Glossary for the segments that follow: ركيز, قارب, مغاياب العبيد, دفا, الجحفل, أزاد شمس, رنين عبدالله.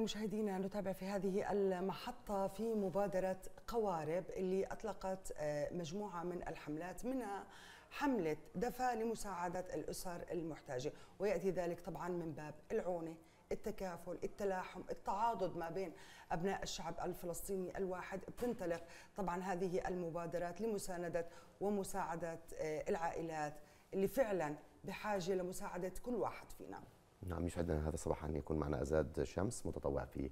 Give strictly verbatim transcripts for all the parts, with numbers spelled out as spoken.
مشاهدينا، نتابع في هذه المحطة في مبادرة قوارب اللي أطلقت مجموعة من الحملات، منها حملة دفا لمساعدة الأسر المحتاجة، ويأتي ذلك طبعا من باب العونة، التكافل، التلاحم، التعاضد ما بين أبناء الشعب الفلسطيني الواحد. بتنطلق طبعا هذه المبادرات لمساندة ومساعدة العائلات اللي فعلا بحاجة لمساعدة كل واحد فينا. نعم، يسعدنا هذا الصباح أن يكون معنا أزاد شمس متطوع في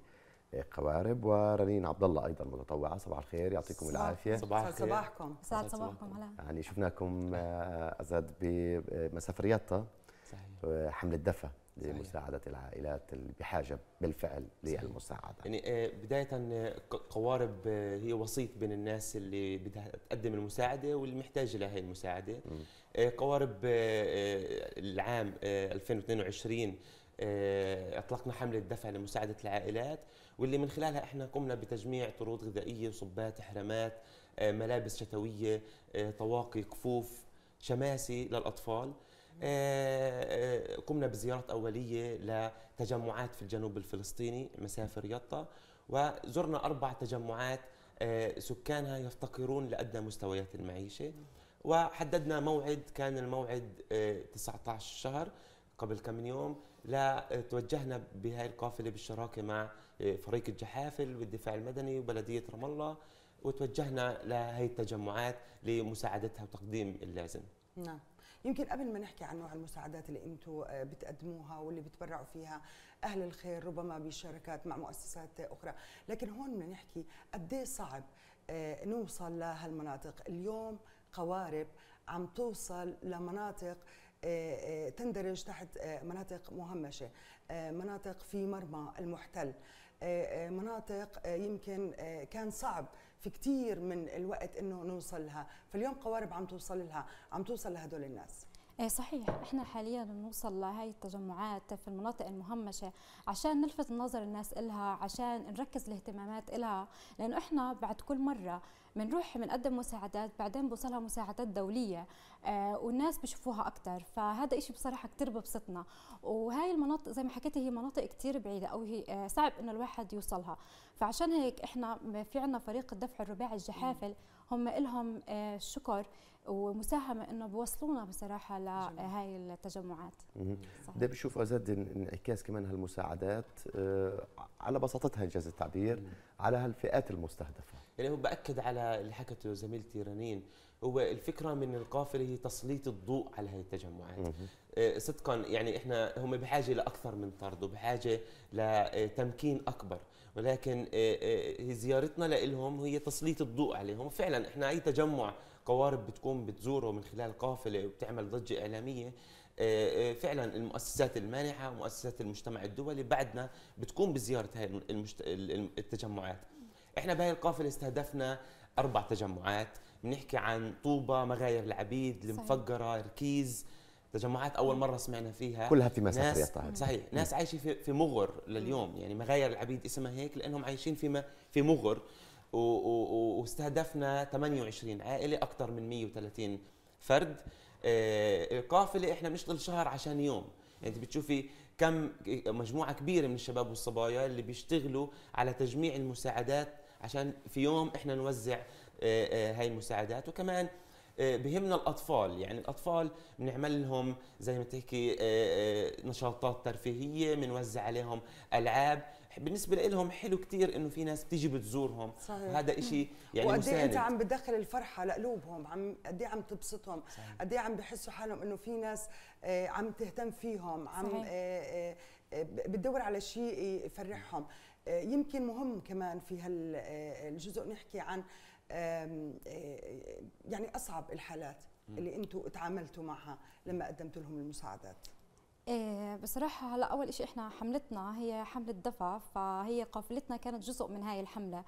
قوارب، ورنين عبدالله أيضا متطوعة. صباح الخير، يعطيكم صباح العافية. صباح الخير، صباحكم سعد صباحكم. هلا يعني شفناكم أزاد بمسافة رياضة، صحيح، حملة دفا لمساعدة العائلات اللي بحاجة بالفعل للمساعدة. يعني بداية قوارب هي وسيط بين الناس اللي بدها تقدم المساعدة والمحتاجة لهي المساعدة. م. قوارب العام ألفين واثنين وعشرين أطلقنا حملة دفع لمساعدة العائلات، واللي من خلالها احنا قمنا بتجميع طرود غذائية، صبات، حرامات، ملابس شتوية، طواقي، كفوف، شماسي للأطفال. قمنا بزيارات أولية لتجمعات في الجنوب الفلسطيني مسافة رياضة، وزرنا أربع تجمعات سكانها يفتقرون لأدنى مستويات المعيشة، وحددنا موعد، كان الموعد تسعة عشر شهر قبل كم يوم، لتوجهنا بهاي القافلة بالشراكة مع فريق الجحافل والدفاع المدني وبلدية رام الله، وتوجهنا لهي التجمعات لمساعدتها وتقديم اللازم. نعم، يمكن قبل ما نحكي عن نوع المساعدات اللي انتم بتقدموها واللي بتبرعوا فيها اهل الخير ربما بشراكات مع مؤسسات اخرى، لكن هون بدنا نحكي قد ايه صعب نوصل لهالمناطق. اليوم قوارب عم توصل لمناطق تندرج تحت مناطق مهمشه، مناطق في مرمى المحتل، مناطق يمكن كان صعب في كثير من الوقت انه نوصل لها، فاليوم قوارب عم توصل لها، عم توصل لهدول الناس. صحيح، احنا حاليا بنوصل لهي التجمعات في المناطق المهمشه عشان نلفت نظر الناس إلها، عشان نركز الاهتمامات إلها، لانه احنا بعد كل مره بنروح بنقدم مساعدات بعدين بوصلها مساعدات دوليه آه والناس بشوفوها اكثر، فهذا إشي بصراحه كثير ببسطنا. وهي المناطق زي ما حكيتي هي مناطق كثير بعيده او هي آه صعب انه الواحد يوصلها، فعشان هيك احنا في عندنا فريق الدفع الرباعي الجحافل، هم لهم آه شكر ومساهمه انه بوصلونا بصراحه لهي التجمعات. ده بشوف أزاد انعكاس كمان هالمساعدات آه على بساطتها، انجاز التعبير، مم. على هالفئات المستهدفه. يعني هو باكد على اللي حكته زميلتي رنين، هو الفكره من القافله هي تسليط الضوء على هذه التجمعات. آه صدقا يعني احنا هم بحاجه لاكثر من طرد وبحاجه لتمكين اكبر، ولكن آه آه زيارتنا لهم هي تسليط الضوء عليهم. فعلا احنا اي تجمع قوارب بتكون بتزوره من خلال قافله وبتعمل ضجه اعلاميه، فعلا المؤسسات المانحه ومؤسسات المجتمع الدولي بعدنا بتقوم بزياره هاي التجمعات. احنا بهاي القافله استهدفنا اربع تجمعات، بنحكي عن طوبه، مغاياب العبيد، المفجره، ركيز، تجمعات اول مره سمعنا فيها، كلها في مسافه. صحيح، ناس عايشه في مغر لليوم، يعني مغاياب العبيد اسمها هيك لانهم عايشين في في مغر. واستهدفنا ثمانية وعشرين عائله، اكثر من مئة وثلاثين فرد. القافله احنا بنشتغل شهر عشان يوم، يعني انت بتشوفي كم مجموعه كبيره من الشباب والصبايا اللي بيشتغلوا على تجميع المساعدات عشان في يوم احنا نوزع هاي المساعدات. وكمان بهمنا الاطفال، يعني الاطفال بنعمل لهم زي ما تحكي نشاطات ترفيهيه، بنوزع عليهم العاب. بالنسبه لهم حلو كثير انه في ناس بتيجي بتزورهم، هذا شيء يعني مساند. وقد انت عم بتدخل الفرحه لقلوبهم، عم قد ايه عم تبسطهم، قد ايه عم بحسوا حالهم انه في ناس عم تهتم فيهم، عم بتدور على شيء يفرحهم. يمكن مهم كمان في هالجزء نحكي عن يعني أصعب الحالات اللي أنتوا تعاملتوا معها لما قدمتوا لهم المساعدات. إيه بصراحة هلا أول شيء إحنا حملتنا هي حملة دفع، فهي قافلتنا كانت جزء من هاي الحملة،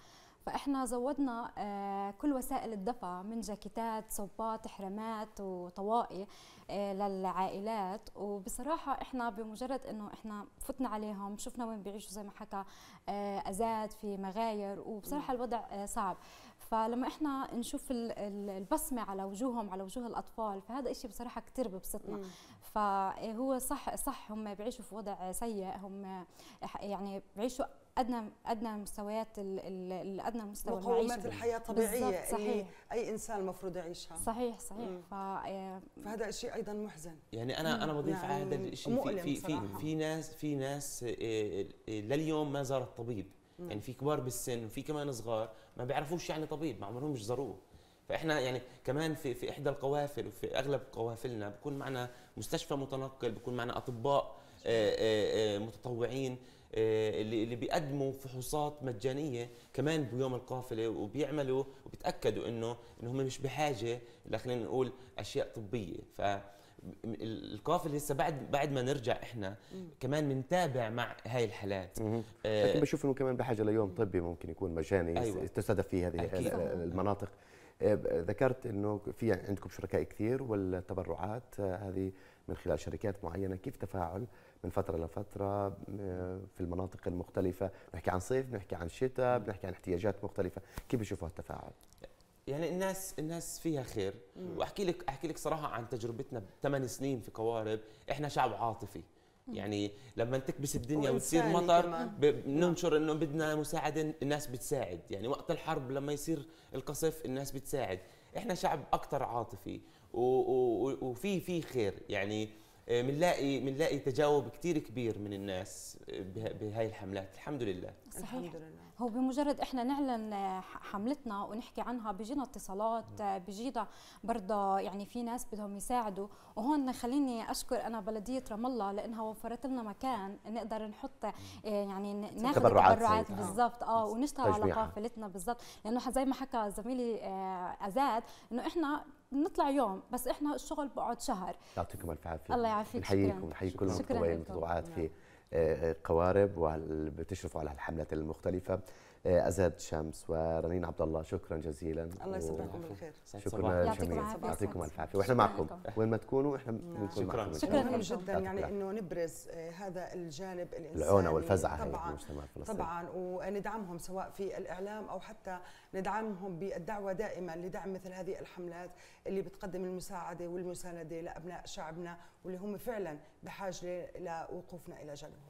فإحنا زودنا آه كل وسائل الدفع من جاكيتات، صوبات، حرامات وطواقي آه للعائلات. وبصراحة إحنا بمجرد إنه إحنا فتنا عليهم شفنا وين بيعيشوا زي ما حكى آه أزاد في مغاير، وبصراحة الوضع آه صعب. فلما احنا نشوف البصمه على وجوههم، على وجوه الاطفال، فهذا إشي بصراحه كثير ببسطنا. فهو صح صح هم بيعيشوا في وضع سيء، هم يعني بيعيشوا ادنى ادنى مستويات الادنى مستوى المعيشه، مقومات الحياه الطبيعيه اللي اي انسان المفروض يعيشها. صحيح صحيح. ف... فهذا شيء ايضا محزن. يعني انا مم. انا بضيف على هذا الشيء، في في صراحة. في ناس في ناس لليوم ما زارت طبيب، مم. يعني في كبار بالسن وفي كمان صغار ما بيعرفوش يعني طبيب، ما عمرهم زاروه. فاحنا يعني كمان في في احدى القوافل وفي اغلب قوافلنا بكون معنا مستشفى متنقل، بكون معنا اطباء متطوعين اللي بيقدموا فحوصات مجانيه كمان بيوم القافله، وبيعملوا وبيتاكدوا انه انه هم مش بحاجه لخلينا نقول اشياء طبيه. فالقافله لسه بعد بعد ما نرجع احنا كمان بنتابع مع هاي الحالات. آه لكن بشوف انه كمان بحاجه ليوم طبي ممكن يكون مجاني. أيوة. تستهدف فيه هذه أكيد. المناطق. ذكرت انه في عندكم شركاء كثير والتبرعات هذه من خلال شركات معينه، كيف تفاعل من فتره لفتره في المناطق المختلفه؟ نحكي عن صيف، نحكي عن شتاء، بنحكي عن احتياجات مختلفه، كيف بشوفوا التفاعل؟ يعني الناس الناس فيها خير. مم. واحكي لك احكي لك صراحه عن تجربتنا بثمان سنين في قوارب. احنا شعب عاطفي، يعني لما تكبس الدنيا وتصير مطر بننشر انه بدنا مساعده، الناس بتساعد. يعني وقت الحرب لما يصير القصف الناس بتساعد. احنا شعب اكثر عاطفي وفي في خير، يعني بنلاقي بنلاقي تجاوب كثير كبير من الناس بهاي الحملات الحمد لله. صحيح. الحمد لله. هو بمجرد احنا نعلن حملتنا ونحكي عنها بيجينا اتصالات، بيجينا برضه يعني في ناس بدهم يساعدوا. وهون خليني اشكر انا بلديه رام الله لانها وفرت لنا مكان نقدر نحط يعني ناخذ التبرعات بالضبط اه ونشتغل على قافلتنا بالضبط، لانه زي ما حكى زميلي ازاد انه احنا بنطلع يوم بس احنا الشغل بقعد شهر. يعطيكم الف عافيه. الله يعافيك. نحييكم ونحيي كل المتطوعين والمتطوعات في قوارب وبتشرفوا على الحملات المختلفه. أزاد شمس ورنين عبدالله شكرا جزيلا. الله يصبحكم بالخير. شكرا جميعا. يعطيكم الف عافيه واحنا معكم وين ما تكونوا احنا بنكون معكم. شكرا جدا. يعني انه نبرز هذا الجانب الانساني العونه والفزعه هي المجتمع الفلسطيني طبعا، وندعمهم سواء في الاعلام او حتى ندعمهم بالدعوه دائما لدعم مثل هذه الحملات اللي بتقدم المساعده والمسانده لابناء شعبنا واللي هم فعلا بحاجه لوقوفنا الى جنبهم.